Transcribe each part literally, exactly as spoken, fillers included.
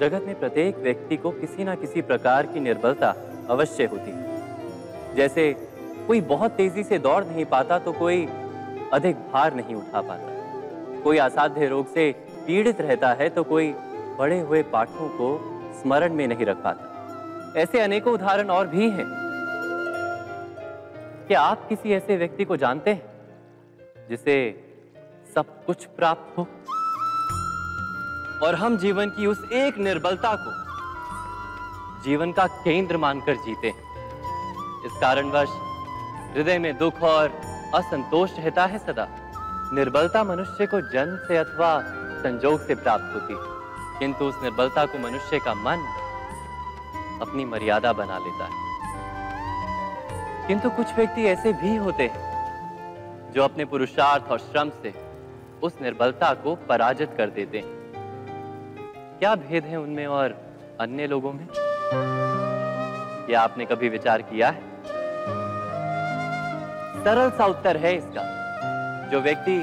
जगत में प्रत्येक व्यक्ति को किसी ना किसी प्रकार की निर्बलता अवश्य होती है। जैसे कोई बहुत तेजी से दौड़ नहीं पाता तो कोई अधिक भार नहीं उठा पाता, कोई असाध्य रोग से पीड़ित रहता है तो कोई पढ़े हुए पाठों को स्मरण में नहीं रख पाता। ऐसे अनेकों उदाहरण और भी हैं। क्या आप किसी ऐसे व्यक्ति को जानते हैं जिसे सब कुछ प्राप्त हो और हम जीवन की उस एक निर्बलता को जीवन का केंद्र मानकर जीते हैं? इस कारणवश हृदय में दुख और असंतोष रहता है सदा। निर्बलता मनुष्य को जन्म से अथवा संजोग से प्राप्त होती है, किंतु उस निर्बलता को मनुष्य का मन अपनी मर्यादा बना लेता है। किंतु कुछ व्यक्ति ऐसे भी होते हैं जो अपने पुरुषार्थ और श्रम से उस निर्बलता को पराजित कर देते हैं। क्या भेद है उनमें और अन्य लोगों में? क्या आपने कभी विचार किया है? सरल सा उत्तर है इसका। जो व्यक्ति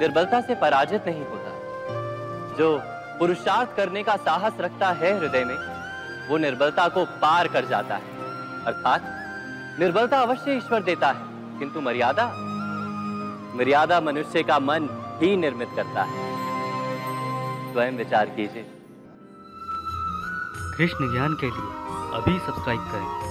निर्बलता से पराजित नहीं होता, जो पुरुषार्थ करने का साहस रखता है हृदय में, वो निर्बलता को पार कर जाता है। अर्थात निर्बलता अवश्य ईश्वर देता है, किंतु मर्यादा मर्यादा मनुष्य का मन ही निर्मित करता है। स्वयं विचार कीजिए। कृष्ण ज्ञान के लिए अभी सब्सक्राइब करें।